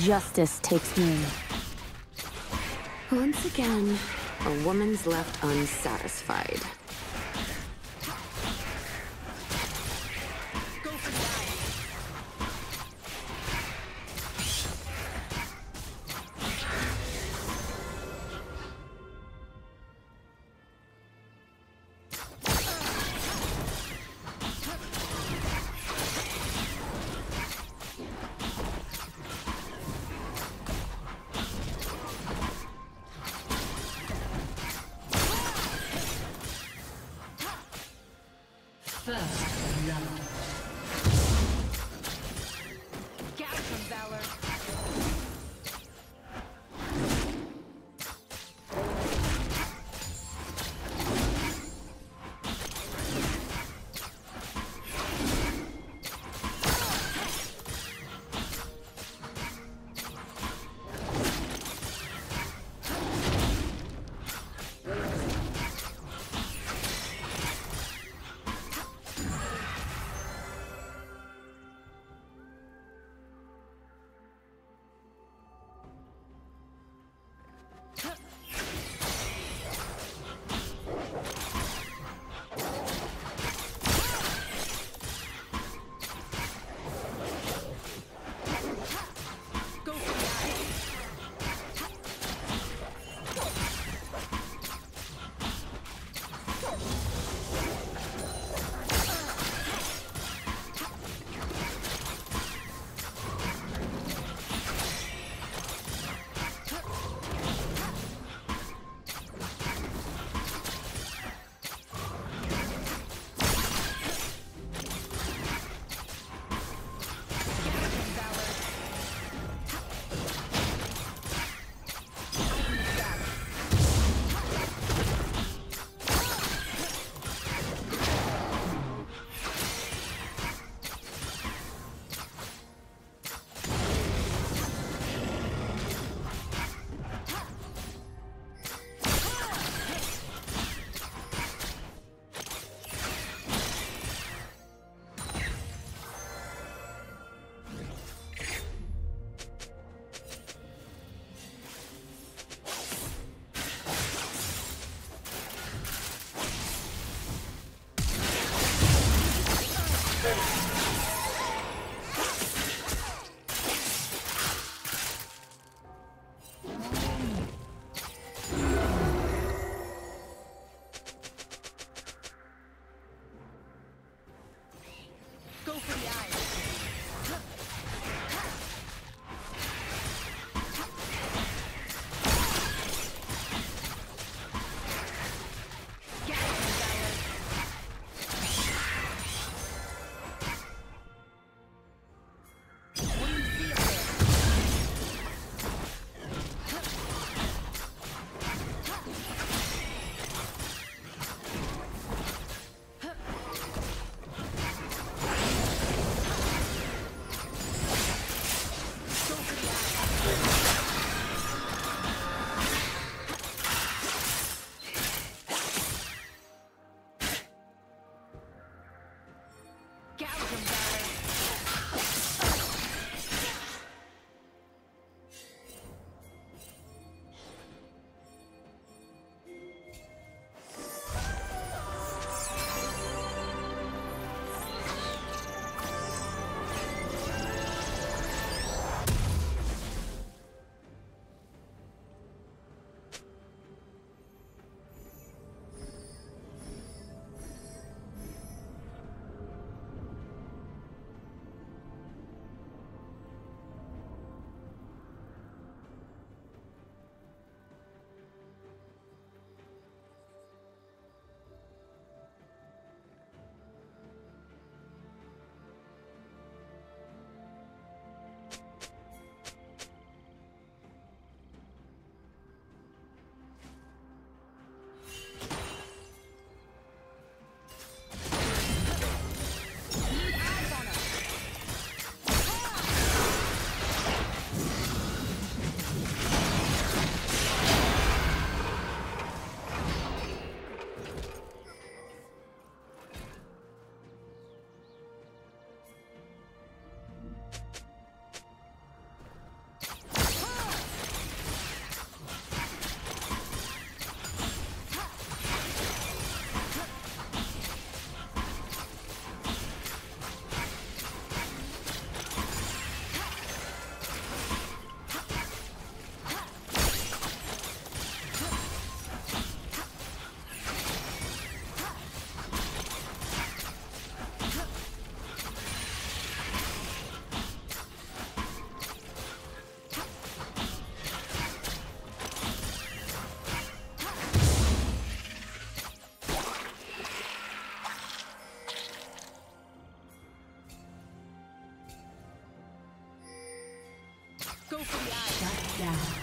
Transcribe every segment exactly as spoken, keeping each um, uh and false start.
Justice takes me. Once again, a woman's left unsatisfied. First love. go for the eye. Shut down.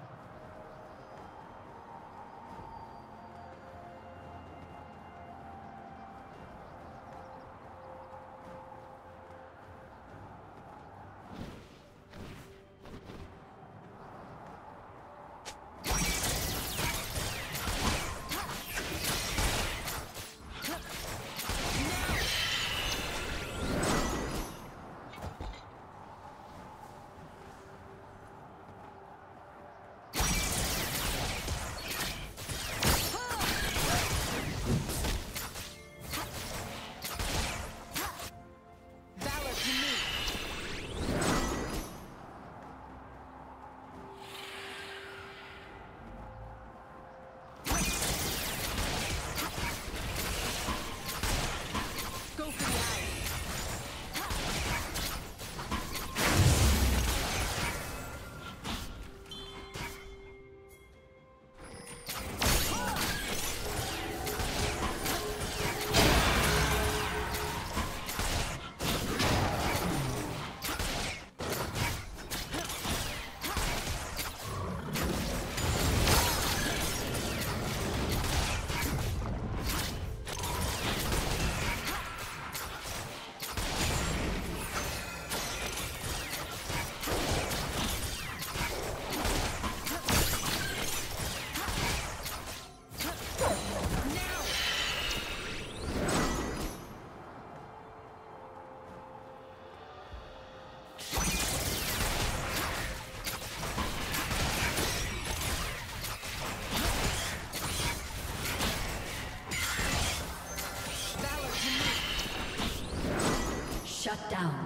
Shut down.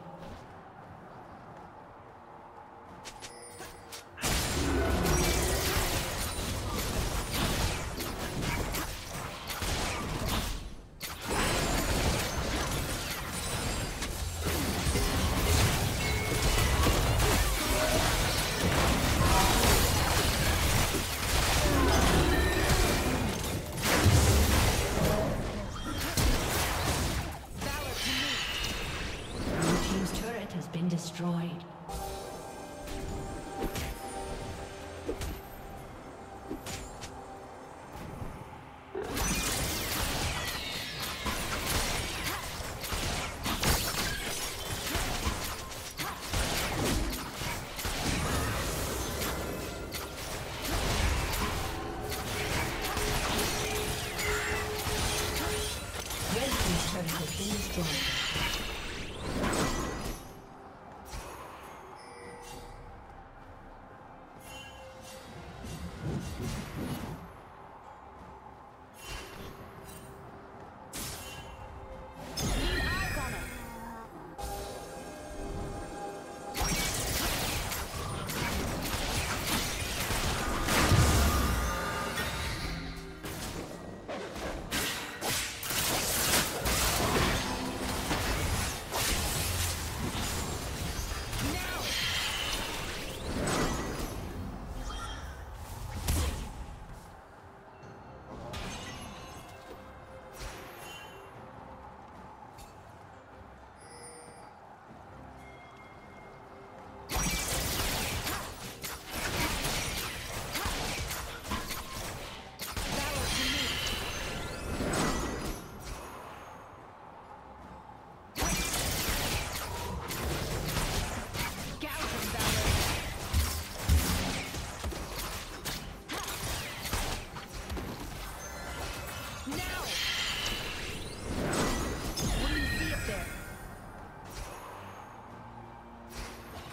Destroyed.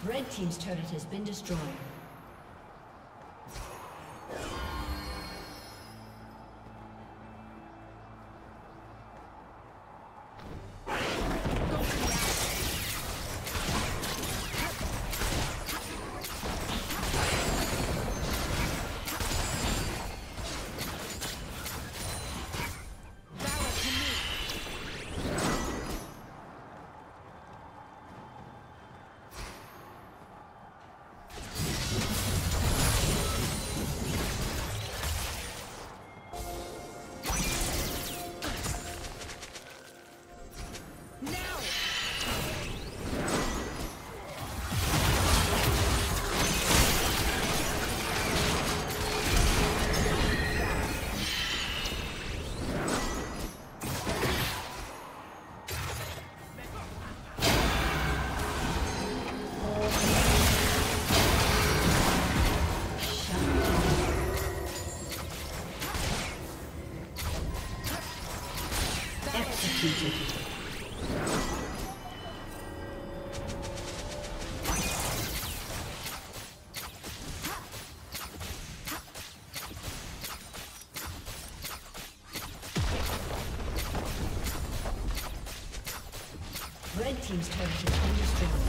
Red team's turret has been destroyed. executed. Red team's turret is destroyed.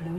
Blue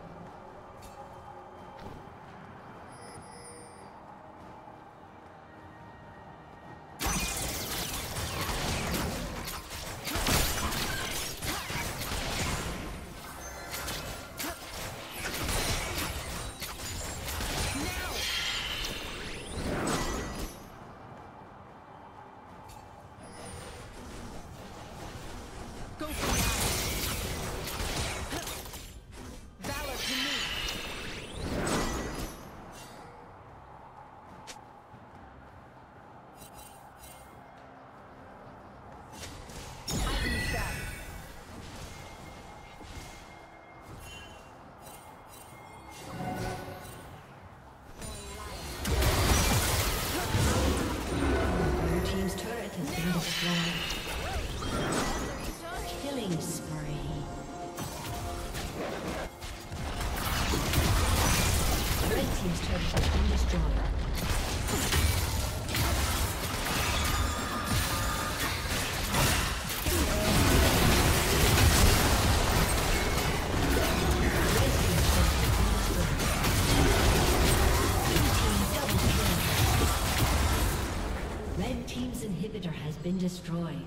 Go for it. Red team's inhibitor has been destroyed.